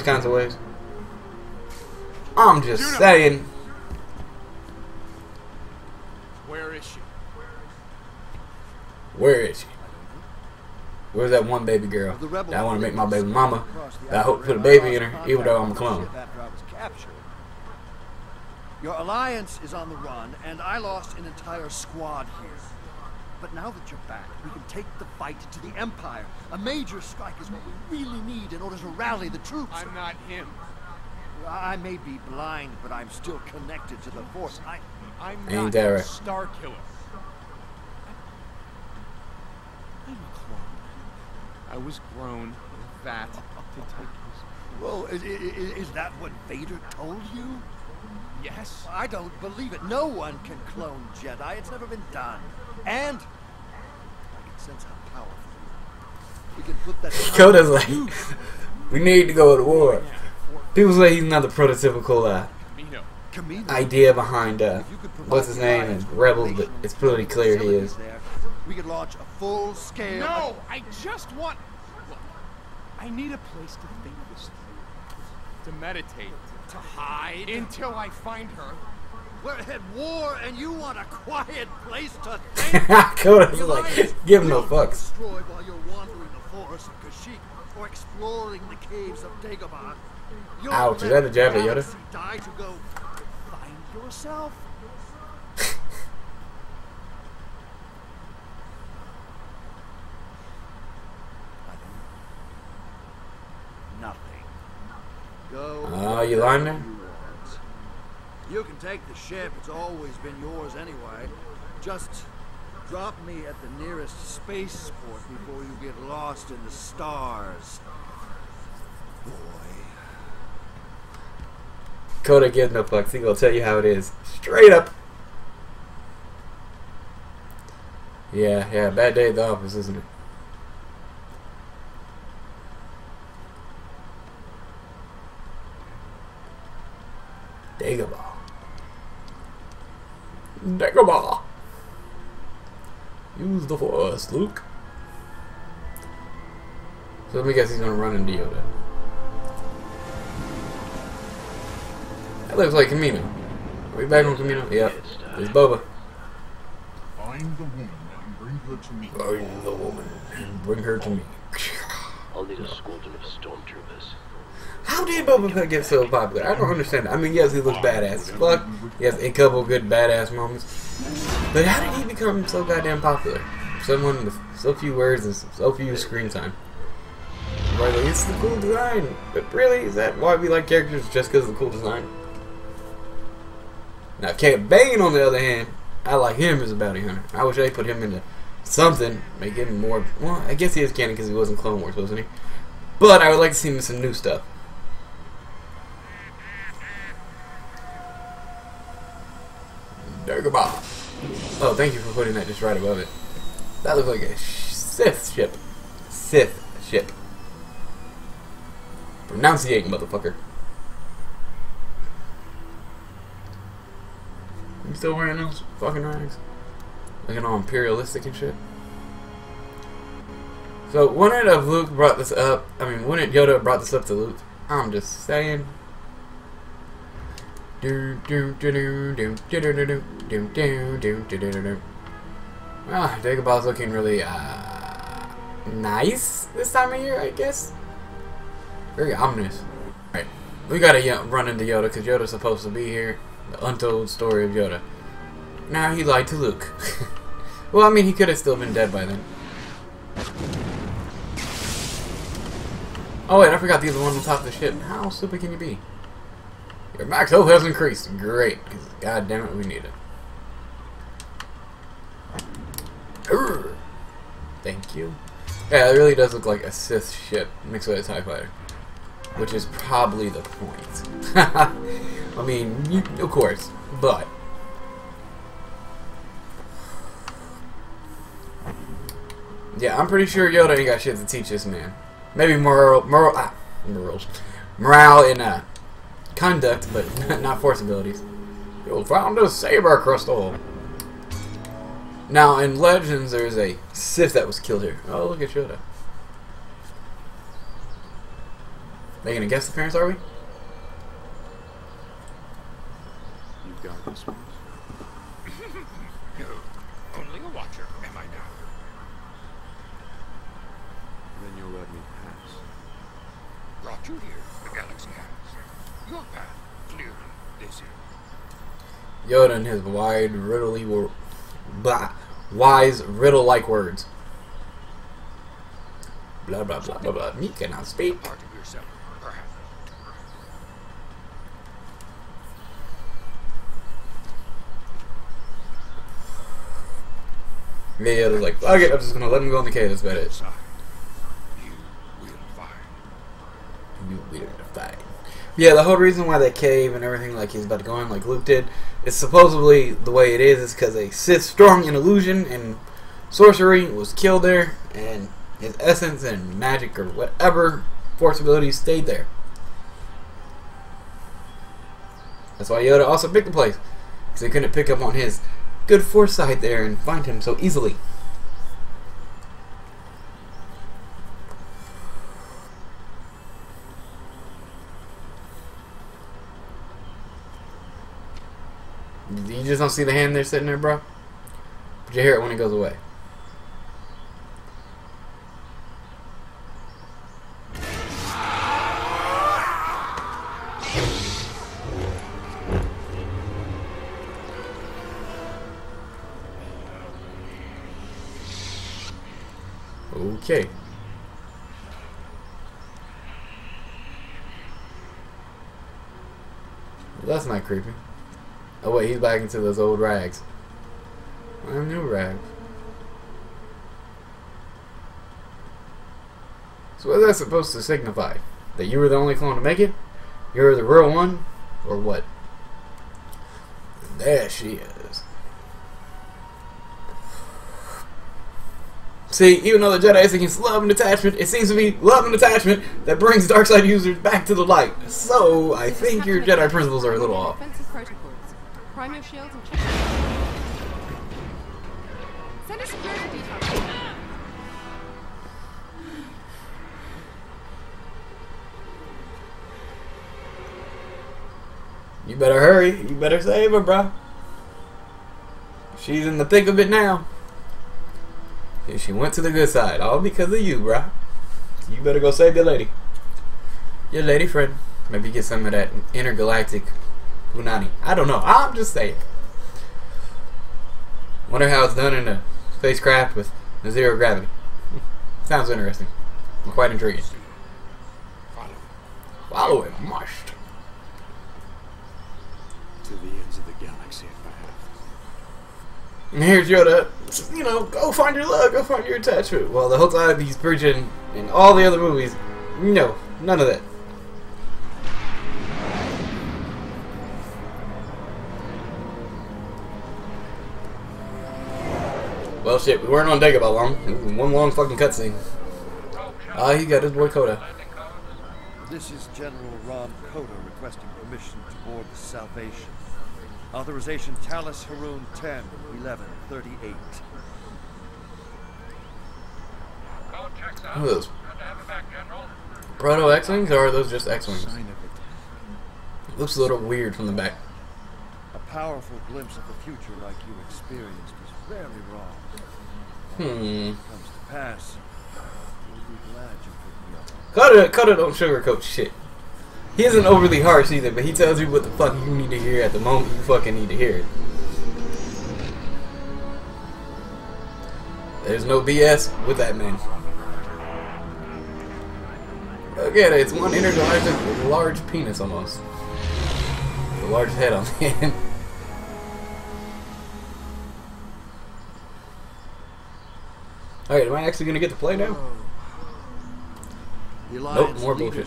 worst kinds of ways. I'm just saying. Where is she? Where is she? Where's that one baby girl that I want to make my baby mama? That I hope to put a baby in her, even though I'm a clone. Your alliance is on the run, and I lost an entire squad here. But now that you're back, we can take the fight to the Empire. A major strike is what we really need in order to rally the troops. I'm not him. I may be blind, but I'm still connected to the Force. I'm not a Star Killer. I'm a clone. I was grown fat to take this. Well, is that what Vader told you? Yes. I don't believe it. No one can clone Jedi. It's never been done. And I can sense how powerful we can put that. Coda's like, we need to go to war. People say he's not the prototypical idea behind what's his name and Rebels, but it's pretty clear he is. We could launch a full-scale. No, I just want. Look, I need a place to think this through, to meditate, to hide until I find her. We're at war, and you want a quiet place to think? Coda's like, give him no fucks. Destroyed while you're wandering the forests of Kashyyyk or exploring the caves of Dagobah. Ouch, is that a jab at Yoda? Die to go find yourself. Nothing. Go. Oh, you lying there? You can take the ship. It's always been yours anyway. Just drop me at the nearest spaceport before you get lost in the stars. Boy. Coda gives no fucks. He's gonna tell you how it is. Straight up. Yeah. Bad day at the office, isn't it? Dagobah. Dagobah. Use the Force, Luke. So let me guess he's gonna run into Yoda. That looks like Kamino. Are we back on Kamino? Yep. There's Boba. Find the woman and bring her to me. Find the woman and bring her to me. I'll need a squadron of stormtroopers. How did Boba Fett get so popular? I don't understand. I mean, yes, he looks badass as fuck. Yes, a couple good badass moments. But how did he become so goddamn popular? Someone with so few words and so few screen time. Right, like, it's the cool design. But really, is that why we like characters? Just because of the cool design? Now, Cad Bane, on the other hand, I like him as a bounty hunter. I wish they put him into something, make him more. Well, I guess he is canon because he was in Clone Wars, wasn't he? But I would like to see him in some new stuff. Dagobah. Oh, thank you for putting that just right above it. That looks like a Sith ship. Sith ship. Pronunciate, motherfucker. You still wearing those fucking rags? Looking all imperialistic and shit. So wouldn't have Luke brought this up? I mean, wouldn't Yoda have brought this up to Luke? I'm just saying. Ah, Dagobah's looking really nice this time of year, I guess. Very ominous. Alright, we gotta run into Yoda because Yoda's supposed to be here. The untold story of Yoda. Now he lied to Luke. Well, I mean, he could have still been dead by then. Oh wait, I forgot these are the ones on top of the ship. How stupid can you be? Your max health has increased. Great, because god damn it, we need it. Urgh. Thank you. Yeah, it really does look like a Sith ship mixed with a TIE fighter, which is probably the point. I mean, of course, but yeah, I'm pretty sure Yoda ain't got shit to teach this man. Maybe morale and conduct, but not force abilities. You found a saber across the hole. Now in Legends, there's a Sith that was killed here. Oh, look at Yoda. They gonna guess the parents, are we? You've got this one. No, only a watcher am I now. Then you'll let me pass. Brought you here, the galaxy has. Your path clear this year. Yoda and his wide, wise, riddle-like words. Blah blah blah blah blah. Me cannot speak. Yeah, they're like, okay, I'm just gonna let him go in the cave. That's about it. You will find. Yeah, the whole reason why that cave and everything, like he's about to go in, like Luke did, is supposedly the way it is because a Sith strong in illusion and sorcery was killed there, and his essence and magic or whatever force ability stayed there. That's why Yoda also picked the place, because they couldn't pick up on his good foresight there and find him so easily. You just don't see the hand there sitting there, bro? But you hear it when it goes away. Okay. Well, that's not creepy. Oh wait, he's back into those old rags. Well, new rags. So what is that supposed to signify? That you were the only clone to make it? You were the real one? Or what? And there she is. See, even though the Jedi is against love and attachment, it seems to be love and attachment that brings dark side users back to the light. So, I think your Jedi principles are a little off. You better hurry. You better save her, bruh. She's in the thick of it now. If she went to the good side, all because of you, bruh. You better go save your lady friend. Maybe get some of that intergalactic punani. I don't know. I'm just saying. Wonder how it's done in a spacecraft with zero gravity. Sounds interesting. Quite intriguing. Follow it, must. To the ends of the galaxy, if I have. And here's Yoda. You know, go find your love, go find your attachment. Well, the whole time he's preaching in all the other movies, no, none of that. Well, shit, we weren't on Dagobah long. One long fucking cutscene. Ah, he got his boy Coda. This is General Ron Coda requesting permission to board the Salvation. Authorization Talus Haroon 10, 11, 38. Who are those? Proto X-Wings, or are those just X-Wings? Looks a little weird from the back. A powerful glimpse of the future like you experienced is very wrong. When it comes to pass, you'll be glad you picked me up. Cut it, don't sugarcoat shit. He isn't overly harsh either, but he tells you what the fuck you need to hear at the moment you fucking need to hear it. There's no BS with that man. Again, it's one intergalactic large penis almost. The large head on the end. Alright, am I actually gonna get to play now? Nope, more bullshit.